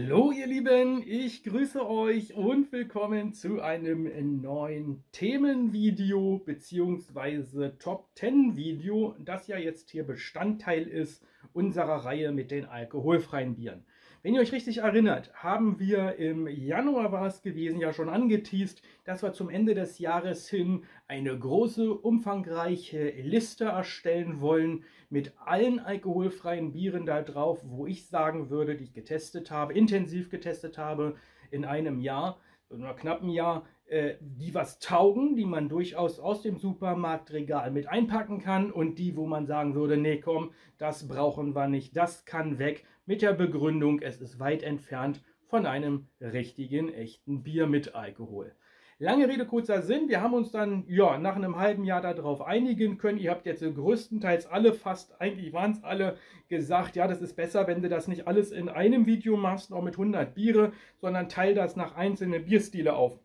Hallo ihr Lieben, ich grüße euch und willkommen zu einem neuen Themenvideo bzw. Top 10 Video, das ja jetzt hier Bestandteil ist unserer Reihe mit den alkoholfreien Bieren. Wenn ihr euch richtig erinnert, haben wir im Januar war es gewesen, ja schon angeteast, dass wir zum Ende des Jahres hin eine große, umfangreiche Liste erstellen wollen mit allen alkoholfreien Bieren da drauf, wo ich sagen würde, die ich getestet habe, intensiv getestet habe in einem Jahr, in einem knappen Jahr, die was taugen, die man durchaus aus dem Supermarktregal mit einpacken kann und die, wo man sagen würde, nee komm, das brauchen wir nicht, das kann weg, mit der Begründung, es ist weit entfernt von einem richtigen, echten Bier mit Alkohol. Lange Rede, kurzer Sinn, wir haben uns dann ja nach einem halben Jahr darauf einigen können. Ihr habt jetzt größtenteils alle, fast eigentlich waren es alle, gesagt, ja, das ist besser, wenn du das nicht alles in einem Video machst, auch mit 100 Biere, sondern teil das nach einzelnen Bierstile auf.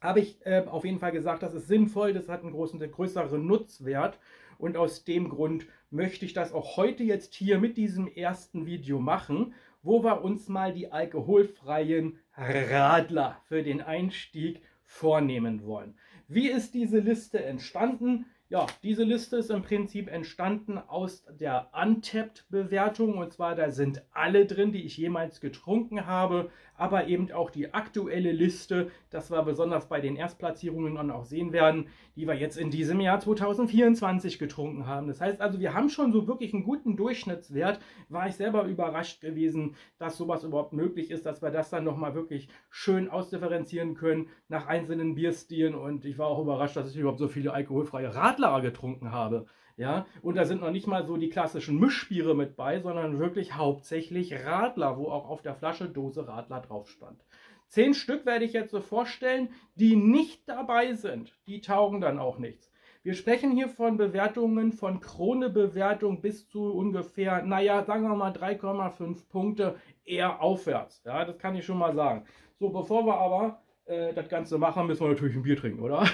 Habe ich auf jeden Fall gesagt, das ist sinnvoll, das hat einen größeren Nutzwert und aus dem Grund möchte ich das auch heute jetzt hier mit diesem ersten Video machen, wo wir uns mal die alkoholfreien Radler für den Einstieg vornehmen wollen. Wie ist diese Liste entstanden? Ja, diese Liste ist im Prinzip entstanden aus der Untapped-Bewertung und zwar da sind alle drin, die ich jemals getrunken habe, aber eben auch die aktuelle Liste, das wir besonders bei den Erstplatzierungen dann auch sehen werden, die wir jetzt in diesem Jahr 2024 getrunken haben. Das heißt also, wir haben schon so wirklich einen guten Durchschnittswert, war ich selber überrascht gewesen, dass sowas überhaupt möglich ist, dass wir das dann nochmal wirklich schön ausdifferenzieren können nach einzelnen Bierstilen und ich war auch überrascht, dass ich überhaupt so viele alkoholfreie Radler getrunken habe. Ja? Und da sind noch nicht mal so die klassischen Mischbiere mit bei, sondern wirklich hauptsächlich Radler, wo auch auf der Flasche Dose Radler drauf stand. 10 Stück werde ich jetzt so vorstellen, die nicht dabei sind. Die taugen dann auch nichts. Wir sprechen hier von Bewertungen, von Krone-Bewertung bis zu ungefähr, naja, sagen wir mal 3,5 Punkte eher aufwärts. Ja, das kann ich schon mal sagen. So, bevor wir aber das Ganze machen, müssen wir natürlich ein Bier trinken, oder?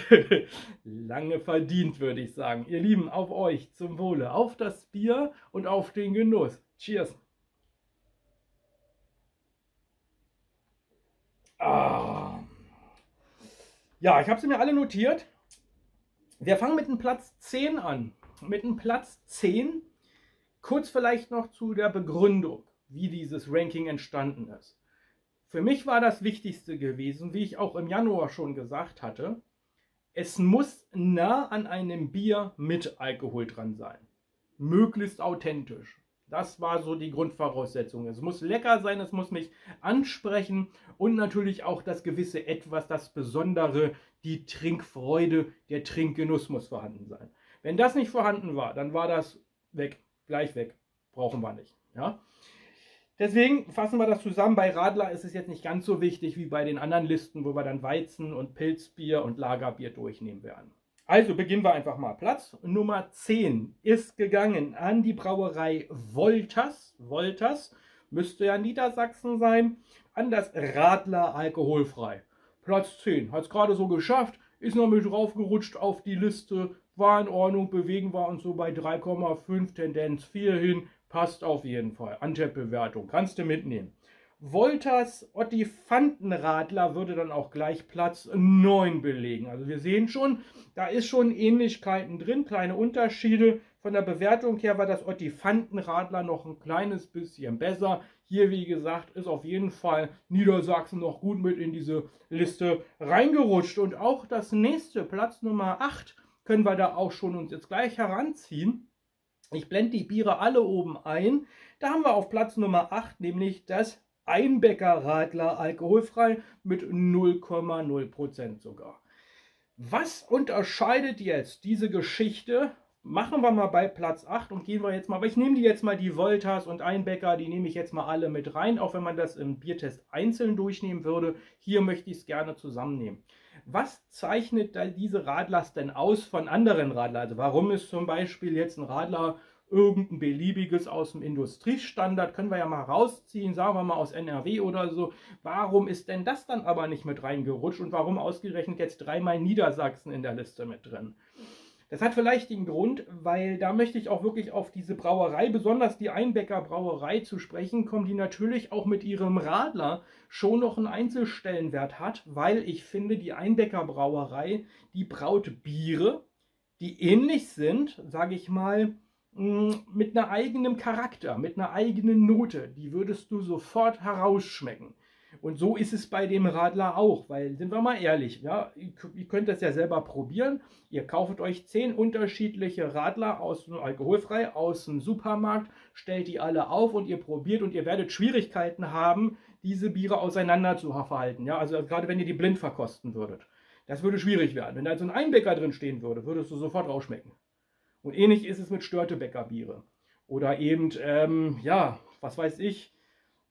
Lange verdient, würde ich sagen. Ihr Lieben, auf euch, zum Wohle, auf das Bier und auf den Genuss. Cheers! Ah. Ja, ich habe sie mir alle notiert. Wir fangen mit dem Platz 10 an. Mit dem Platz 10, kurz vielleicht noch zu der Begründung, wie dieses Ranking entstanden ist. Für mich war das Wichtigste gewesen, wie ich auch im Januar schon gesagt hatte, es muss nah an einem Bier mit Alkohol dran sein. Möglichst authentisch. Das war so die Grundvoraussetzung. Es muss lecker sein, es muss mich ansprechen und natürlich auch das gewisse Etwas, das Besondere, die Trinkfreude, der Trinkgenuss muss vorhanden sein. Wenn das nicht vorhanden war, dann war das weg, gleich weg. Brauchen wir nicht. Ja? Deswegen fassen wir das zusammen. Bei Radler ist es jetzt nicht ganz so wichtig wie bei den anderen Listen, wo wir dann Weizen und Pilzbier und Lagerbier durchnehmen werden. Also beginnen wir einfach mal. Platz Nummer 10 ist gegangen an die Brauerei Wolters. Wolters müsste ja Niedersachsen sein. An das Radler alkoholfrei. Platz 10. Hat es gerade so geschafft. Ist noch mit draufgerutscht auf die Liste. War in Ordnung. Bewegen wir uns so bei 3,5, Tendenz 4 hin. Passt auf jeden Fall. Untapped-Bewertung. Kannst du mitnehmen. Wolters Ottifantenradler würde dann auch gleich Platz 9 belegen. Also wir sehen schon, da ist schon Ähnlichkeiten drin, kleine Unterschiede. Von der Bewertung her war das Ottifantenradler noch ein kleines bisschen besser. Hier, wie gesagt, ist auf jeden Fall Niedersachsen noch gut mit in diese Liste reingerutscht. Und auch das nächste, Platz Nummer 8, können wir da auch schon uns jetzt gleich heranziehen. Ich blende die Biere alle oben ein. Da haben wir auf Platz Nummer 8 nämlich das Einbecker Radler alkoholfrei mit 0,0% sogar. Was unterscheidet jetzt diese Geschichte? Machen wir mal bei Platz 8 und gehen wir jetzt mal, aber ich nehme die jetzt mal, die Wolters und Einbecker, die nehme ich jetzt mal alle mit rein, auch wenn man das im Biertest einzeln durchnehmen würde. Hier möchte ich es gerne zusammennehmen. Was zeichnet da diese Radlers denn aus von anderen Radlern? Also warum ist zum Beispiel jetzt ein Radler irgendein beliebiges aus dem Industriestandard? Können wir ja mal rausziehen, sagen wir mal aus NRW oder so. Warum ist denn das dann aber nicht mit reingerutscht und warum ausgerechnet jetzt dreimal Niedersachsen in der Liste mit drin? Das hat vielleicht den Grund, weil da möchte ich auch wirklich auf diese Brauerei, besonders die Einbecker Brauerei zu sprechen kommen, die natürlich auch mit ihrem Radler schon noch einen Einzelstellenwert hat, weil ich finde, die Einbecker Brauerei, die braut Biere, die ähnlich sind, sage ich mal, mit einer eigenen Charakter, mit einer eigenen Note. Die würdest du sofort herausschmecken. Und so ist es bei dem Radler auch, weil, sind wir mal ehrlich, ja, ihr könnt das ja selber probieren. Ihr kauft euch 10 unterschiedliche Radler alkoholfrei aus dem Supermarkt, stellt die alle auf und ihr probiert und ihr werdet Schwierigkeiten haben, diese Biere auseinander zu verhalten. Ja, also gerade wenn ihr die blind verkosten würdet. Das würde schwierig werden. Wenn da so ein Einbecker drin stehen würde, würdest du sofort rausschmecken. Und ähnlich ist es mit Störtebäcker Biere. Oder eben, ja, was weiß ich,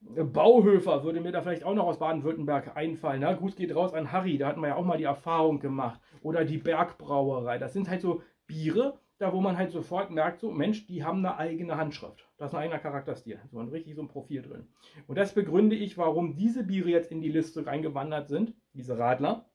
Bauhöfer würde mir da vielleicht auch noch aus Baden-Württemberg einfallen. Na, Gruß geht raus an Harry, da hatten wir ja auch mal die Erfahrung gemacht. Oder die Bergbrauerei. Das sind halt so Biere, da wo man halt sofort merkt, so Mensch, die haben eine eigene Handschrift. Das ist ein eigener Charakterstil. So ein richtig so ein Profil drin. Und das begründe ich, warum diese Biere jetzt in die Liste reingewandert sind, diese Radler,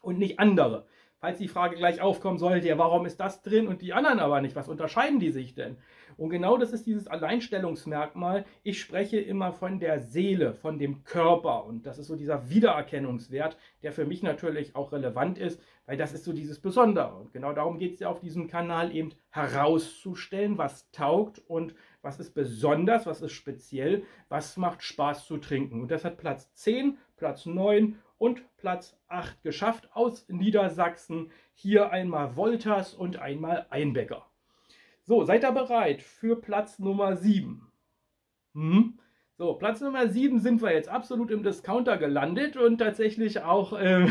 und nicht andere. Falls die Frage gleich aufkommen sollte, ja, warum ist das drin und die anderen aber nicht? Was unterscheiden die sich denn? Und genau das ist dieses Alleinstellungsmerkmal. Ich spreche immer von der Seele, von dem Körper. Und das ist so dieser Wiedererkennungswert, der für mich natürlich auch relevant ist, weil das ist so dieses Besondere. Und genau darum geht es ja auf diesem Kanal, eben herauszustellen, was taugt und was ist besonders, was ist speziell, was macht Spaß zu trinken. Und das hat Platz 10, Platz 9 und Platz 8 geschafft aus Niedersachsen. Hier einmal Wolters und einmal Einbecker. So, seid ihr bereit für Platz Nummer 7? So, Platz Nummer 7 sind wir jetzt absolut im Discounter gelandet und tatsächlich auch im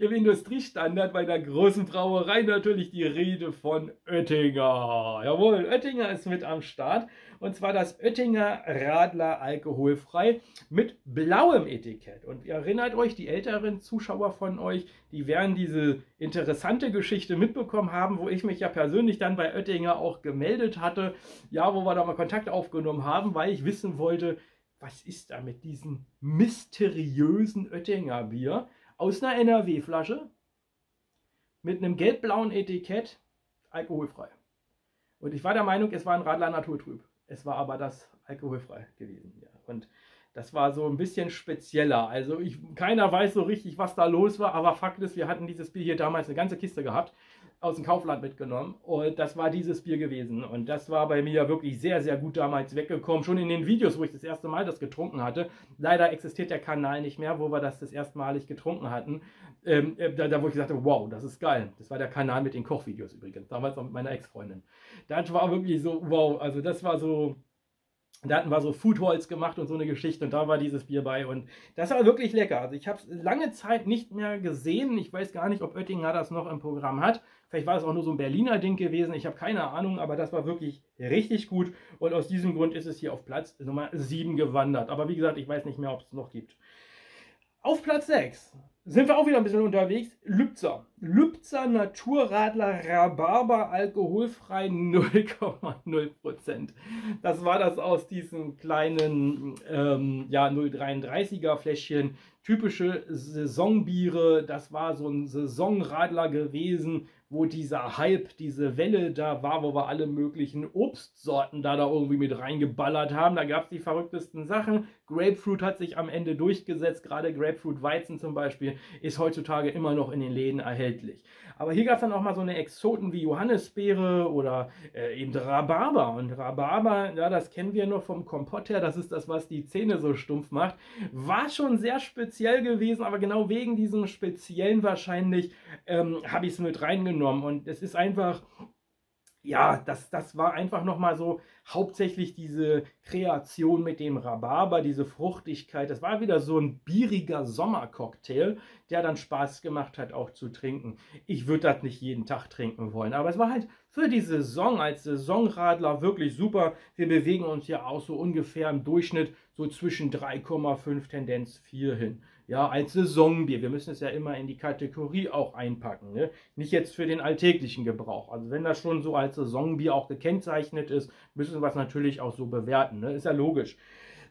Industriestandard bei der großen Brauerei natürlich die Rede von Oettinger. Jawohl, Oettinger ist mit am Start. Und zwar das Oettinger Radler alkoholfrei mit blauem Etikett. Und ihr erinnert euch, die älteren Zuschauer von euch, die werden diese interessante Geschichte mitbekommen haben, wo ich mich ja persönlich dann bei Oettinger auch gemeldet hatte. Ja, wo wir da mal Kontakt aufgenommen haben, weil ich wissen wollte, was ist da mit diesem mysteriösen Oettinger Bier aus einer NRW-Flasche mit einem gelb-blauen Etikett alkoholfrei. Und ich war der Meinung, es war ein Radler naturtrüb. Es war aber das alkoholfrei gewesen. Ja. Und das war so ein bisschen spezieller. Also keiner weiß so richtig, was da los war. Aber Fakt ist, wir hatten dieses Bier hier damals eine ganze Kiste gehabt, aus dem Kaufland mitgenommen. Und das war dieses Bier gewesen. Und das war bei mir wirklich sehr, sehr gut damals weggekommen. Schon in den Videos, wo ich das erste Mal das getrunken hatte. Leider existiert der Kanal nicht mehr, wo wir das erstmalig getrunken hatten. Da wo ich gesagt habe, wow, das ist geil. Das war der Kanal mit den Kochvideos übrigens. Damals noch mit meiner Ex-Freundin. Das war wirklich so, wow. Also das war so, da hatten wir so Foodhalls gemacht und so eine Geschichte. Und da war dieses Bier bei. Und das war wirklich lecker. Also ich habe es lange Zeit nicht mehr gesehen. Ich weiß gar nicht, ob Oettinger das noch im Programm hat. Vielleicht war es auch nur so ein Berliner Ding gewesen. Ich habe keine Ahnung, aber das war wirklich richtig gut. Und aus diesem Grund ist es hier auf Platz Nummer 7 gewandert. Aber wie gesagt, ich weiß nicht mehr, ob es noch gibt. Auf Platz 6 sind wir auch wieder ein bisschen unterwegs. Lübzer. Lübzer Naturradler Rhabarber alkoholfrei 0,0%. Das war das aus diesem kleinen 0,33er Fläschchen. Typische Saisonbiere. Das war so ein Saisonradler gewesen, wo dieser Hype, diese Welle da war, wo wir alle möglichen Obstsorten da irgendwie mit reingeballert haben. Da gab es die verrücktesten Sachen. Grapefruit hat sich am Ende durchgesetzt. Gerade Grapefruit-Weizen zum Beispiel ist heutzutage immer noch in den Läden erhältlich. Aber hier gab es dann auch mal so eine Exoten wie Johannisbeere oder eben Rhabarber. Und Rhabarber, ja, das kennen wir noch vom Kompott her. Das ist das, was die Zähne so stumpf macht. War schon sehr speziell gewesen, aber genau wegen diesem Speziellen wahrscheinlich habe ich es mit reingenommen. Und es ist einfach, ja, das war einfach nochmal so hauptsächlich diese Kreation mit dem Rhabarber, diese Fruchtigkeit. Das war wieder so ein bieriger Sommercocktail, der dann Spaß gemacht hat, auch zu trinken. Ich würde das nicht jeden Tag trinken wollen, aber es war halt für die Saison als Saisonradler wirklich super. Wir bewegen uns ja auch so ungefähr im Durchschnitt so zwischen 3,5 Tendenz 4 hin. Ja, als Saisonbier. Wir müssen es ja immer in die Kategorie auch einpacken. Ne? Nicht jetzt für den alltäglichen Gebrauch. Also wenn das schon so als Saisonbier auch gekennzeichnet ist, müssen wir es natürlich auch so bewerten. Ne? Ist ja logisch.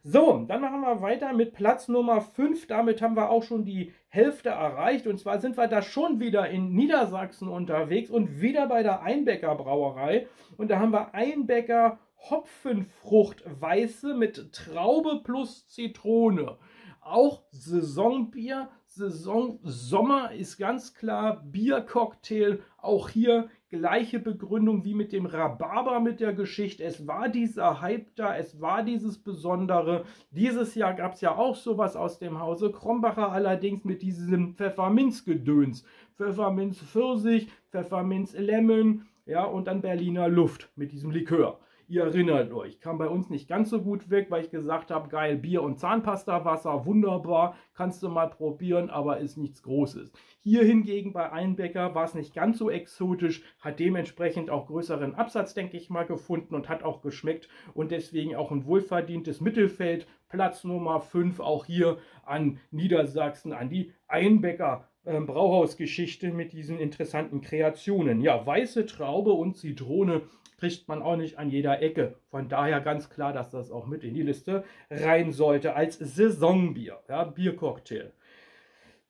So, dann machen wir weiter mit Platz Nummer 5. Damit haben wir auch schon die Hälfte erreicht. Und zwar sind wir da schon wieder in Niedersachsen unterwegs und wieder bei der Einbecker Brauerei. Und da haben wir Einbecker Hopfenfrucht Weiße mit Traube plus Zitrone. Auch Saisonbier, Saison-Sommer ist ganz klar Biercocktail. Auch hier gleiche Begründung wie mit dem Rhabarber mit der Geschichte. Es war dieser Hype da, es war dieses Besondere. Dieses Jahr gab es ja auch sowas aus dem Hause Krombacher, allerdings mit diesem Pfefferminz-Gedöns. Pfefferminz-Pfirsich, Pfefferminz-Lemon, ja, und dann Berliner Luft mit diesem Likör. Ihr erinnert euch, kam bei uns nicht ganz so gut weg, weil ich gesagt habe, geil, Bier und Zahnpastawasser, wunderbar, kannst du mal probieren, aber ist nichts Großes. Hier hingegen bei Einbecker war es nicht ganz so exotisch, hat dementsprechend auch größeren Absatz, denke ich mal, gefunden und hat auch geschmeckt und deswegen auch ein wohlverdientes Mittelfeld, Platz Nummer 5, auch hier an Niedersachsen, an die Einbecker Brauhausgeschichte mit diesen interessanten Kreationen. Ja, weiße Traube und Zitrone kriegt man auch nicht an jeder Ecke. Von daher ganz klar, dass das auch mit in die Liste rein sollte als Saisonbier, ja, Biercocktail.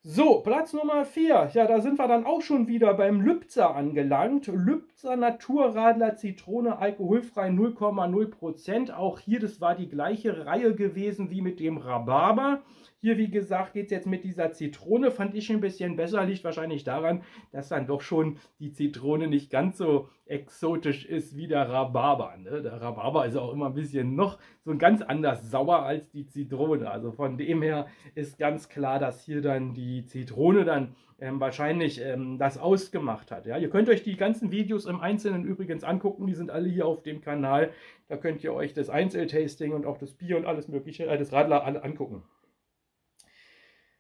So, Platz Nummer 4. Ja, da sind wir dann auch schon wieder beim Lübzer angelangt. Lübzer Naturradler Zitrone, alkoholfrei 0,0%. Auch hier, das war die gleiche Reihe gewesen wie mit dem Rhabarber. Hier, wie gesagt, geht es jetzt mit dieser Zitrone. Fand ich ein bisschen besser. Liegt wahrscheinlich daran, dass dann doch schon die Zitrone nicht ganz so exotisch ist wie der Rhabarber, ne? Der Rhabarber ist auch immer ein bisschen noch so ganz anders sauer als die Zitrone. Also von dem her ist ganz klar, dass hier dann die Zitrone dann wahrscheinlich das ausgemacht hat. Ja? Ihr könnt euch die ganzen Videos im Einzelnen übrigens angucken. Die sind alle hier auf dem Kanal. Da könnt ihr euch das Einzeltasting und auch das Bier und alles Mögliche, das Radler alle angucken.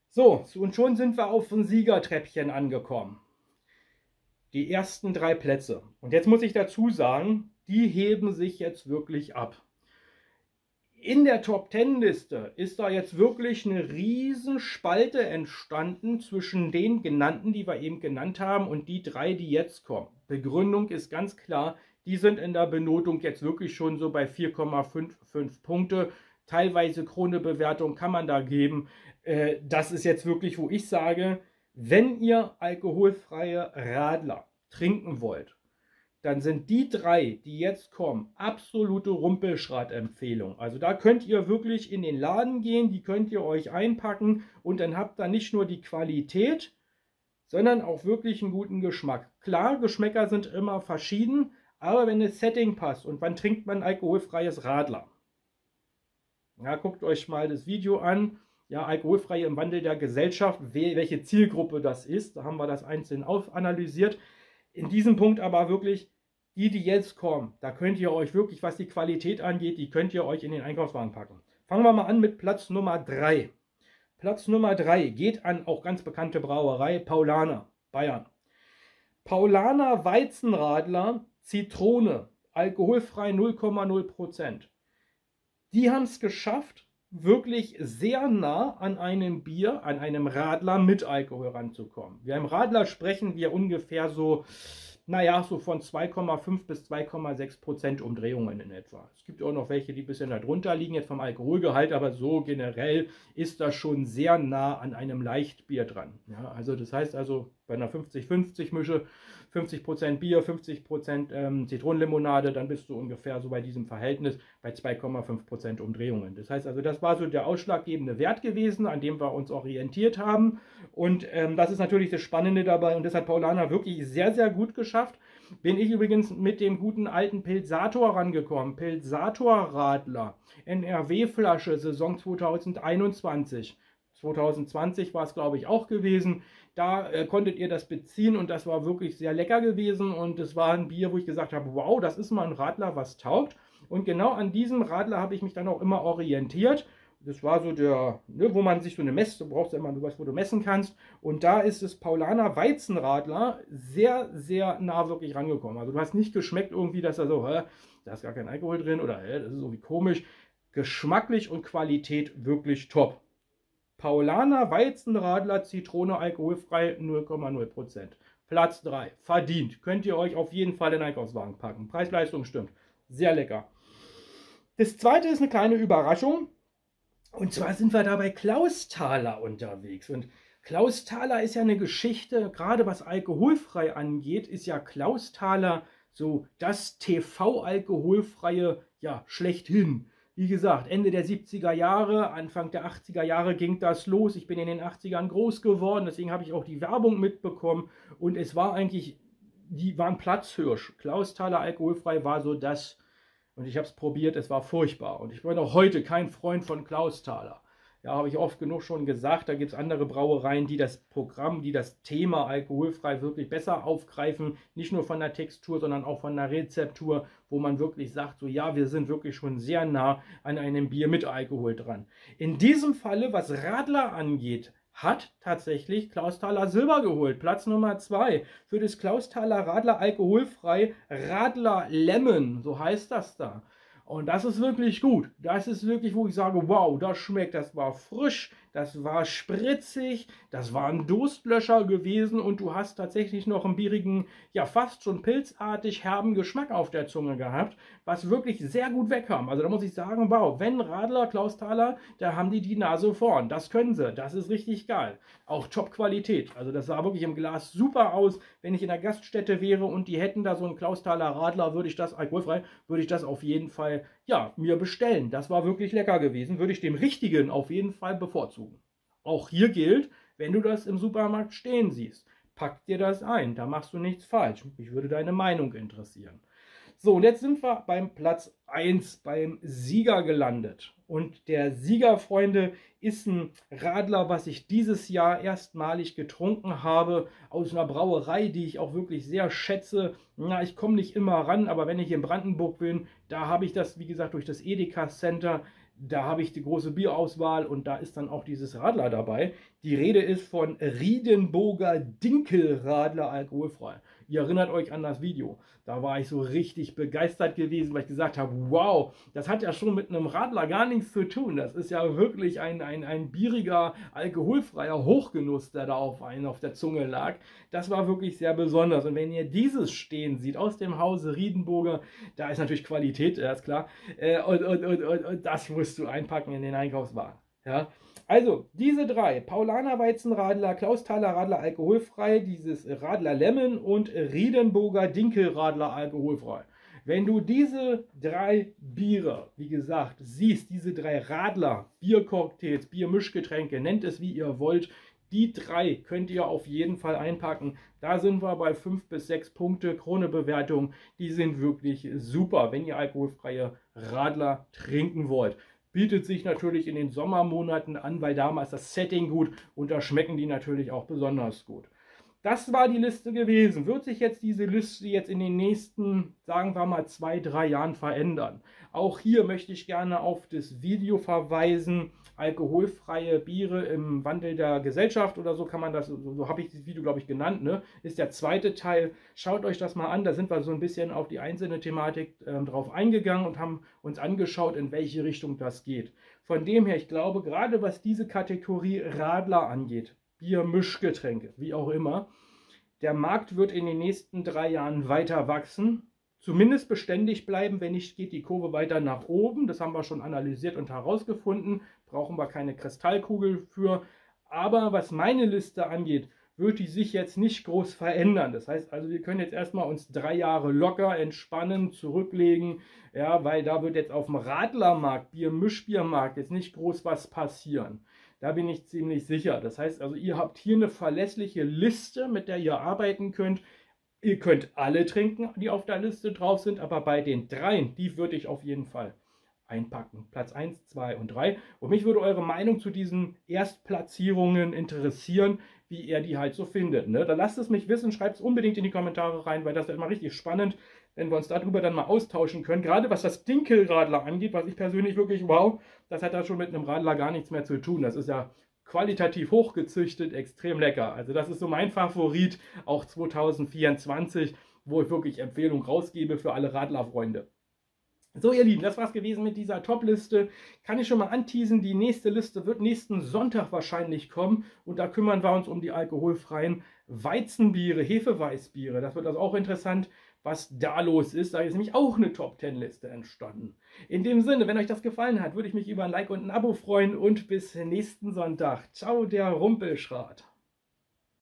So, und schon sind wir auf dem Siegertreppchen angekommen. Die ersten 3 Plätze. Und jetzt muss ich dazu sagen, die heben sich jetzt wirklich ab. In der Top-10-Liste ist da jetzt wirklich eine riesen Spalte entstanden zwischen den genannten, die wir eben genannt haben, und die 3, die jetzt kommen. Begründung ist ganz klar, die sind in der Benotung jetzt wirklich schon so bei 4,55 Punkte. Teilweise Krone-Bewertung kann man da geben. Das ist jetzt wirklich, wo ich sage, wenn ihr alkoholfreie Radler trinken wollt, dann sind die 3, die jetzt kommen, absolute Rumpelschrat-Empfehlung. Also da könnt ihr wirklich in den Laden gehen, die könnt ihr euch einpacken und dann habt ihr nicht nur die Qualität, sondern auch wirklich einen guten Geschmack. Klar, Geschmäcker sind immer verschieden, aber wenn das Setting passt und wann trinkt man alkoholfreies Radler? Ja, guckt euch mal das Video an. Ja, alkoholfreie im Wandel der Gesellschaft, welche Zielgruppe das ist. Da haben wir das einzeln aufanalysiert. In diesem Punkt aber wirklich, die jetzt kommen, da könnt ihr euch wirklich, was die Qualität angeht, die könnt ihr euch in den Einkaufswagen packen. Fangen wir mal an mit Platz Nummer 3. Platz Nummer 3 geht an auch ganz bekannte Brauerei Paulaner, Bayern. Paulaner Weizenradler, Zitrone, alkoholfrei 0,0%. Die haben es geschafft, wirklich sehr nah an einem Bier, an einem Radler mit Alkohol ranzukommen. Wir im Radler sprechen wir ungefähr so, naja, so von 2,5 bis 2,6% Umdrehungen in etwa. Es gibt auch noch welche, die ein bisschen darunter liegen, jetzt vom Alkoholgehalt, aber so generell ist das schon sehr nah an einem Leichtbier dran. Ja, also das heißt also, bei einer 50-50-Mische, 50% Bier, 50% Zitronenlimonade, dann bist du ungefähr so bei diesem Verhältnis bei 2,5% Umdrehungen. Das heißt also, das war so der ausschlaggebende Wert gewesen, an dem wir uns orientiert haben. Und das ist natürlich das Spannende dabei. Und das hat Paulaner wirklich sehr, sehr gut geschafft. Bin ich übrigens mit dem guten alten Pilsator rangekommen. Pilsator Radler, NRW-Flasche, Saison 2021. 2020 war es, glaube ich, auch gewesen. Da konntet ihr das beziehen und das war wirklich sehr lecker gewesen. Und es war ein Bier, wo ich gesagt habe, wow, das ist mal ein Radler, was taugt. Und genau an diesem Radler habe ich mich dann auch immer orientiert. Das war so der, ne, wo man sich so eine Messe, du brauchst ja immer was, wo du messen kannst. Und da ist das Paulaner Weizenradler sehr, sehr nah wirklich rangekommen. Also du hast nicht geschmeckt irgendwie, dass da so, da ist gar kein Alkohol drin oder das ist so wie komisch. Geschmacklich und Qualität wirklich top. Paulaner Weizenradler Zitrone alkoholfrei 0,0%. Platz 3. Verdient. Könnt ihr euch auf jeden Fall in den Einkaufswagen packen. Preis-Leistung stimmt. Sehr lecker. Das zweite ist eine kleine Überraschung. Und zwar sind wir da bei Klaus Thaler unterwegs. Und Klaus Thaler ist ja eine Geschichte, gerade was alkoholfrei angeht, ist ja Klaus Thaler so das TV-alkoholfreie, ja, schlechthin. Wie gesagt, Ende der 70er Jahre, Anfang der 80er Jahre ging das los. Ich bin in den 80ern groß geworden, deswegen habe ich auch die Werbung mitbekommen. Und es war eigentlich, die waren Platzhirsch. Klaus Thaler alkoholfrei war so das. Und ich habe es probiert, es war furchtbar. Und ich bin auch heute kein Freund von Klaus Thaler. Ja, habe ich oft genug schon gesagt, da gibt es andere Brauereien, die das Programm, die das Thema alkoholfrei wirklich besser aufgreifen. Nicht nur von der Textur, sondern auch von der Rezeptur, wo man wirklich sagt, so ja, wir sind wirklich schon sehr nah an einem Bier mit Alkohol dran. In diesem Falle, was Radler angeht, hat tatsächlich Klaus Thaler Silber geholt. Platz Nummer 2 für das Klaus Thaler Radler alkoholfrei, Radler Lemon, so heißt das da. Und das ist wirklich gut. Das ist wirklich, wo ich sage, wow, das schmeckt, das war frisch, das war spritzig, das war ein Durstlöscher gewesen und du hast tatsächlich noch einen bierigen, ja fast schon pilzartig herben Geschmack auf der Zunge gehabt, was wirklich sehr gut wegkam. Also da muss ich sagen, wow, wenn Radler, Klaus Thaler, da haben die Nase vorn. Das können sie, das ist richtig geil. Auch Top-Qualität. Also das sah wirklich im Glas super aus. Wenn ich in der Gaststätte wäre und die hätten da so einen Klaus Thaler Radler, würde ich das, alkoholfrei, würde ich das auf jeden Fall, ja, mir bestellen. Das war wirklich lecker gewesen. Würde ich dem richtigen auf jeden Fall bevorzugen. Auch hier gilt, wenn du das im Supermarkt stehen siehst, pack dir das ein. Da machst du nichts falsch. Mich würde deine Meinung interessieren. So, und jetzt sind wir beim Platz 1, beim Sieger gelandet. Und der Sieger, Freunde, ist ein Radler, was ich dieses Jahr erstmalig getrunken habe, aus einer Brauerei, die ich auch wirklich sehr schätze. Na, ich komme nicht immer ran, aber wenn ich in Brandenburg bin, da habe ich das, wie gesagt, durch das Edeka Center, da habe ich die große Bierauswahl und da ist dann auch dieses Radler dabei. Die Rede ist von Riedenburger Dinkelradler alkoholfrei. Ihr erinnert euch an das Video. Da war ich so richtig begeistert gewesen, weil ich gesagt habe, wow, das hat ja schon mit einem Radler gar nichts zu tun. Das ist ja wirklich ein bieriger, alkoholfreier Hochgenuss, der da auf einen auf der Zunge lag. Das war wirklich sehr besonders. Und wenn ihr dieses stehen seht, aus dem Hause Riedenburger, da ist natürlich Qualität, das ist klar. Und das musst du einpacken in den Einkaufswagen. Ja? Also, diese drei, Paulaner Weizenradler, Klaus Thaler Radler alkoholfrei, dieses Radler Lemon und Riedenburger Dinkelradler alkoholfrei. Wenn du diese drei Biere, wie gesagt, siehst, diese drei Radler, Biercocktails, Biermischgetränke, nennt es wie ihr wollt, die drei könnt ihr auf jeden Fall einpacken. Da sind wir bei 5 bis 6 Punkte Krone-Bewertung. Die sind wirklich super, wenn ihr alkoholfreie Radler trinken wollt. Bietet sich natürlich in den Sommermonaten an, weil damals das Setting gut und da schmecken die natürlich auch besonders gut. Das war die Liste gewesen. Wird sich jetzt diese Liste jetzt in den nächsten, sagen wir mal, 2, 3 Jahren verändern? Auch hier möchte ich gerne auf das Video verweisen. Alkoholfreie Biere im Wandel der Gesellschaft oder so kann man das, so habe ich dieses Video, glaube ich, genannt, ne? Ist der zweite Teil. Schaut euch das mal an. Da sind wir so ein bisschen auf die einzelne Thematik drauf eingegangen und haben uns angeschaut, in welche Richtung das geht. Von dem her, ich glaube, gerade was diese Kategorie Radler angeht, Bier, Mischgetränke, wie auch immer. Der Markt wird in den nächsten 3 Jahren weiter wachsen, zumindest beständig bleiben, wenn nicht, geht die Kurve weiter nach oben. Das haben wir schon analysiert und herausgefunden, brauchen wir keine Kristallkugel für. Aber was meine Liste angeht, wird die sich jetzt nicht groß verändern. Das heißt also, wir können jetzt erstmal uns 3 Jahre locker entspannen, zurücklegen, ja, weil da wird jetzt auf dem Radlermarkt, Mischbiermarkt jetzt nicht groß was passieren. Da bin ich ziemlich sicher. Das heißt also, ihr habt hier eine verlässliche Liste, mit der ihr arbeiten könnt. Ihr könnt alle trinken, die auf der Liste drauf sind, aber bei den 3, die würde ich auf jeden Fall einpacken. Platz 1, 2 und 3. Und mich würde eure Meinung zu diesen Erstplatzierungen interessieren, wie ihr die halt so findet. Ne? Da lasst es mich wissen, schreibt es unbedingt in die Kommentare rein, weil das wird immer richtig spannend, wenn wir uns darüber dann mal austauschen können. Gerade was das Dinkelradler angeht, was ich persönlich wirklich, wow, das hat da schon mit einem Radler gar nichts mehr zu tun. Das ist ja qualitativ hochgezüchtet, extrem lecker. Also das ist so mein Favorit, auch 2024, wo ich wirklich Empfehlung rausgebe für alle Radlerfreunde. So, ihr Lieben, das war's gewesen mit dieser Top-Liste. Kann ich schon mal anteasen, die nächste Liste wird nächsten Sonntag wahrscheinlich kommen. Und da kümmern wir uns um die alkoholfreien Weizenbiere, Hefeweißbiere. Das wird also auch interessant. was da los ist. Da ist nämlich auch eine Top-10-Liste entstanden. In dem Sinne, wenn euch das gefallen hat, würde ich mich über ein Like und ein Abo freuen und bis nächsten Sonntag. Ciao, der Rumpelschrat.